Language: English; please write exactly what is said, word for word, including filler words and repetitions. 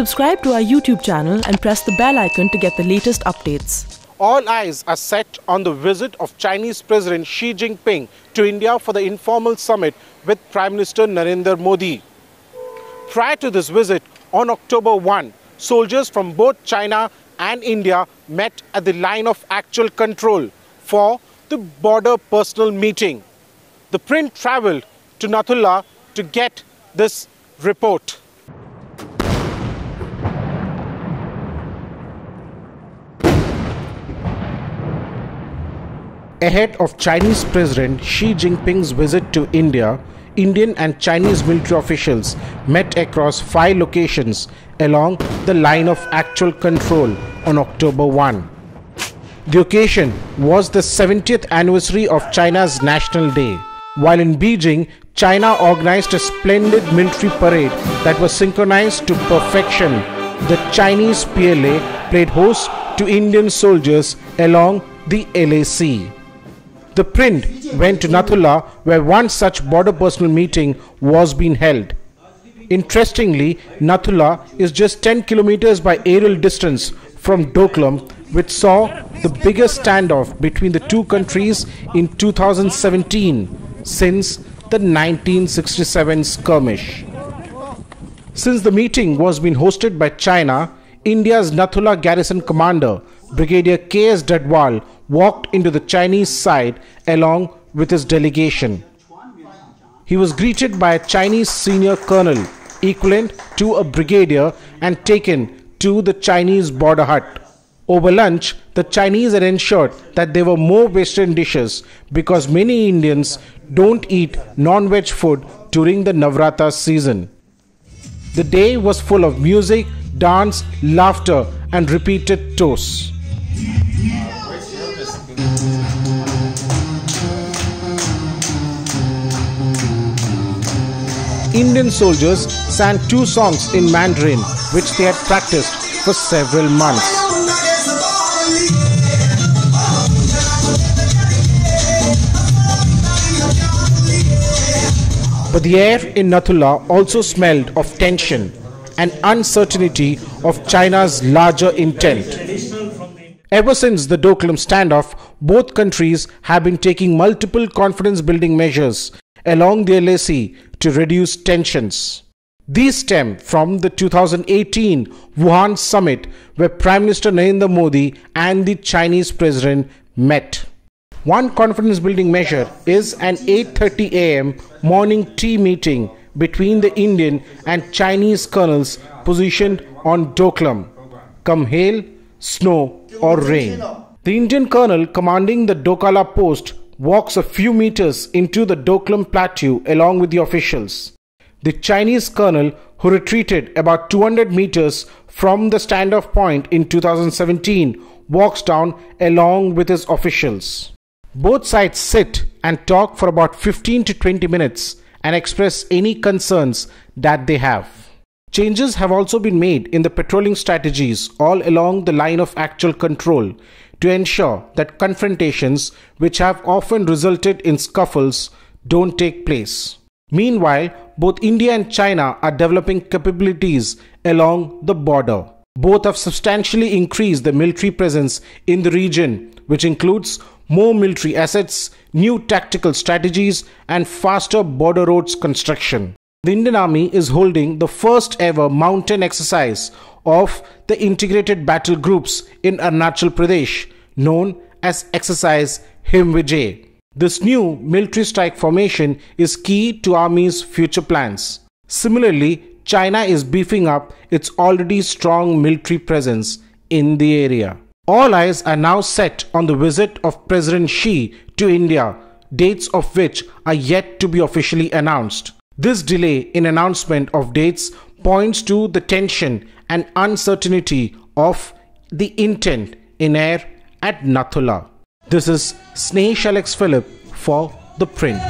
Subscribe to our YouTube channel and press the bell icon to get the latest updates. All eyes are set on the visit of Chinese President Xi Jinping to India for the informal summit with Prime Minister Narendra Modi. Prior to this visit, on October first, soldiers from both China and India met at the Line of Actual Control for the border personal meeting. The print travelled to Nathu La to get this report. Ahead of Chinese President Xi Jinping's visit to India, Indian and Chinese military officials met across five locations along the Line of Actual Control on October first. The occasion was the seventieth anniversary of China's National Day. While in Beijing, China organized a splendid military parade that was synchronized to perfection. The Chinese P L A played host to Indian soldiers along the L A C. The print went to Nathu La, where one such border personal meeting was being held. Interestingly, Nathu La is just ten kilometers by aerial distance from Doklam, which saw the biggest standoff between the two countries in two thousand seventeen since the nineteen sixty-seven skirmish. Since the meeting was being hosted by China, India's Nathu La garrison commander, Brigadier K S Dhadwal, walked into the Chinese side along with his delegation. He was greeted by a Chinese senior colonel, equivalent to a brigadier, and taken to the Chinese border hut. Over lunch, the Chinese had ensured that there were more Western dishes because many Indians don't eat non-veg food during the Navratri season. The day was full of music, dance, laughter, and repeated toasts. Indian soldiers sang two songs in Mandarin, which they had practiced for several months. But the air in Nathu La also smelled of tension and uncertainty of China's larger intent. Ever since the Doklam standoff, both countries have been taking multiple confidence-building measures along the L A C to reduce tensions. These stem from the two thousand eighteen Wuhan summit, where Prime Minister Narendra Modi and the Chinese President met. One confidence-building measure is an eight thirty A M morning tea meeting between the Indian and Chinese colonels positioned on Doklam, come hail, snow or rain. The Indian colonel commanding the Dokala post walks a few meters into the Doklam plateau along with the officials. The Chinese colonel, who retreated about two hundred meters from the standoff point in two thousand seventeen, walks down along with his officials. Both sides sit and talk for about fifteen to twenty minutes and express any concerns that they have. Changes have also been made in the patrolling strategies all along the Line of Actual Control to ensure that confrontations, which have often resulted in scuffles, don't take place. Meanwhile, both India and China are developing capabilities along the border. Both have substantially increased their military presence in the region, which includes more military assets, new tactical strategies, and faster border roads construction. The Indian Army is holding the first ever mountain exercise of the integrated battle groups in Arunachal Pradesh, known as Exercise Himvijay. This new military strike formation is key to Army's future plans. Similarly, China is beefing up its already strong military presence in the area. All eyes are now set on the visit of President Xi to India, dates of which are yet to be officially announced. This delay in announcement of dates points to the tension and uncertainty of the intent in air at Nathu La. This is Sneesh Alex Philip for The Print.